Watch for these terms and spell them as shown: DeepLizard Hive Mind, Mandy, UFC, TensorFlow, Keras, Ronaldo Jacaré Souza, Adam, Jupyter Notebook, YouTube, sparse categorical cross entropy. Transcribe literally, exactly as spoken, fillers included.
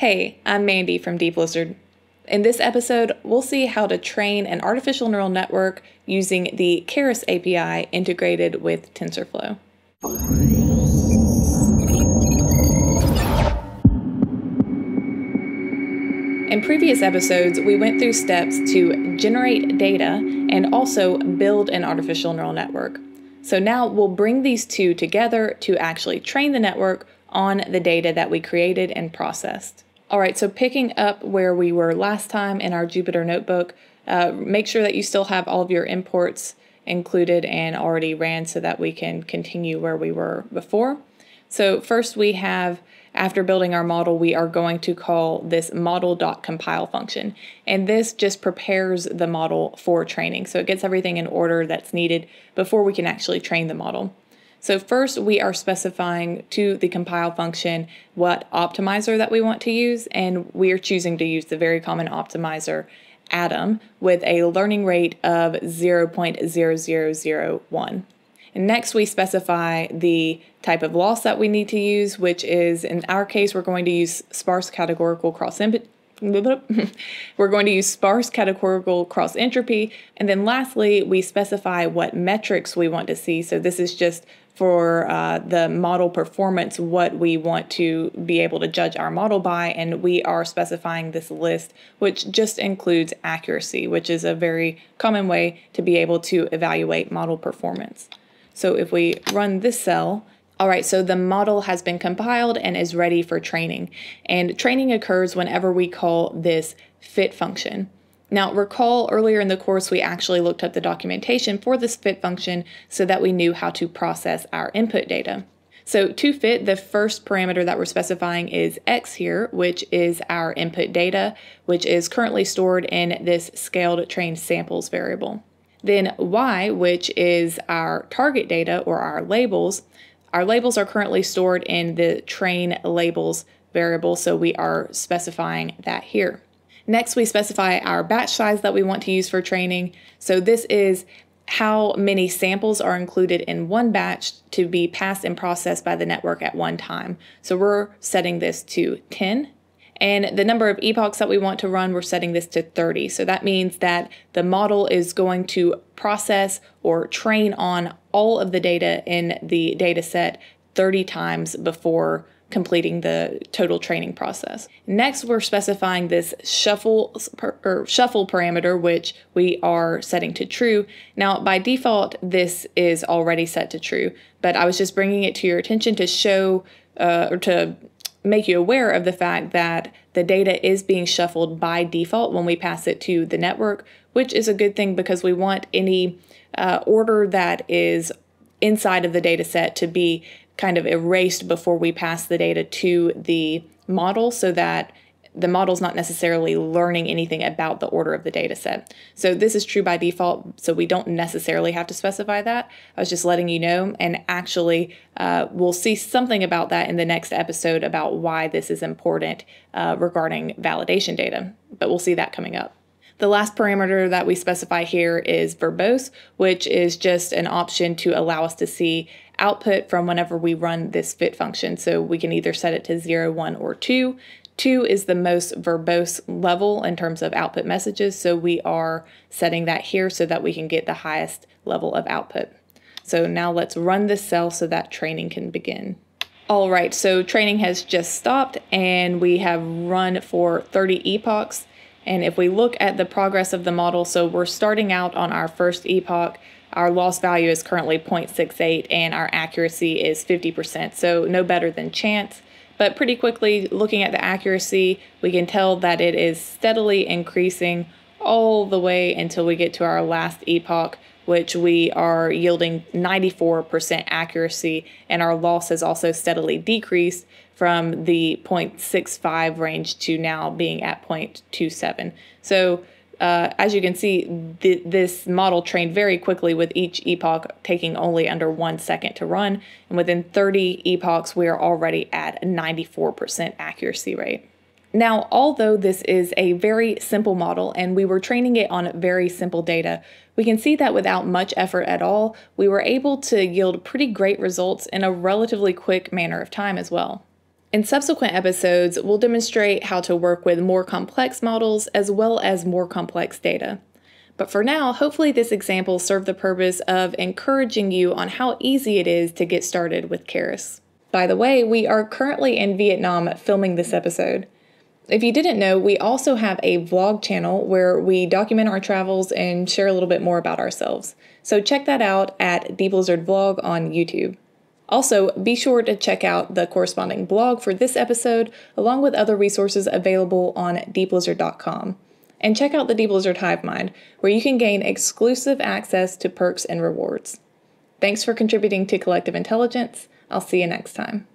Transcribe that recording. Hey, I'm Mandy from DeepLizard. In this episode, we'll see how to train an artificial neural network using the Keras A P I integrated with TensorFlow. In previous episodes, we went through steps to generate data and also build an artificial neural network. So now we'll bring these two together to actually train the network on the data that we created and processed. All right, so picking up where we were last time in our Jupyter Notebook, uh, make sure that you still have all of your imports included and already ran so that we can continue where we were before. So first we have, after building our model, we are going to call this model.compile function. And this just prepares the model for training. So it gets everything in order that's needed before we can actually train the model. So first we are specifying to the compile function what optimizer that we want to use, and we are choosing to use the very common optimizer Adam with a learning rate of zero point zero zero zero one. And next we specify the type of loss that we need to use, which is, in our case, we're going to use sparse categorical cross entropy. We're going to use sparse categorical cross entropy. And then lastly, we specify what metrics we want to see. So this is just for uh, the model performance, what we want to be able to judge our model by. And we are specifying this list, which just includes accuracy, which is a very common way to be able to evaluate model performance. So if we run this cell, all right, so the model has been compiled and is ready for training. And training occurs whenever we call this fit function. Now, recall earlier in the course, we actually looked up the documentation for this fit function so that we knew how to process our input data. So to fit, the first parameter that we're specifying is x here, which is our input data, which is currently stored in this scaled trained samples variable. Then y, which is our target data or our labels. Our labels are currently stored in the train labels variable, so we are specifying that here. Next, we specify our batch size that we want to use for training. So this is how many samples are included in one batch to be passed and processed by the network at one time. So we're setting this to ten. And the number of epochs that we want to run, we're setting this to thirty. So that means that the model is going to process or train on all of the data in the data set thirty times before completing the total training process. Next, we're specifying this shuffle, or shuffle parameter, which we are setting to true. Now, by default, this is already set to true, but I was just bringing it to your attention to show uh, or to make you aware of the fact that the data is being shuffled by default when we pass it to the network, which is a good thing because we want any uh, order that is inside of the data set to be kind of erased before we pass the data to the model so that the model's not necessarily learning anything about the order of the data set. So this is true by default, so we don't necessarily have to specify that. I was just letting you know, and actually uh, we'll see something about that in the next episode about why this is important uh, regarding validation data, but we'll see that coming up. The last parameter that we specify here is verbose, which is just an option to allow us to see output from whenever we run this fit function. So we can either set it to zero, one, or two. Two is the most verbose level in terms of output messages, so we are setting that here so that we can get the highest level of output. So now let's run this cell so that training can begin. All right, so training has just stopped and we have run for thirty epochs. And if we look at the progress of the model, so we're starting out on our first epoch. Our loss value is currently zero point six eight and our accuracy is fifty percent, so no better than chance. But pretty quickly, looking at the accuracy, we can tell that it is steadily increasing all the way until we get to our last epoch, which we are yielding ninety-four percent accuracy, and our loss has also steadily decreased from the zero point six five range to now being at zero point two seven. So uh, as you can see, th this model trained very quickly with each epoch taking only under one second to run, and within thirty epochs, we are already at a ninety-four percent accuracy rate. Now, although this is a very simple model and we were training it on very simple data, we can see that without much effort at all, we were able to yield pretty great results in a relatively quick manner of time as well. In subsequent episodes, we'll demonstrate how to work with more complex models as well as more complex data. But for now, hopefully this example served the purpose of encouraging you on how easy it is to get started with Keras. By the way, we are currently in Vietnam filming this episode. If you didn't know, we also have a vlog channel where we document our travels and share a little bit more about ourselves. So check that out at DeepLizard Vlog on YouTube. Also, be sure to check out the corresponding blog for this episode, along with other resources available on deep lizard dot com. And check out the DeepLizard Hive Mind, where you can gain exclusive access to perks and rewards. Thanks for contributing to Collective Intelligence. I'll see you next time.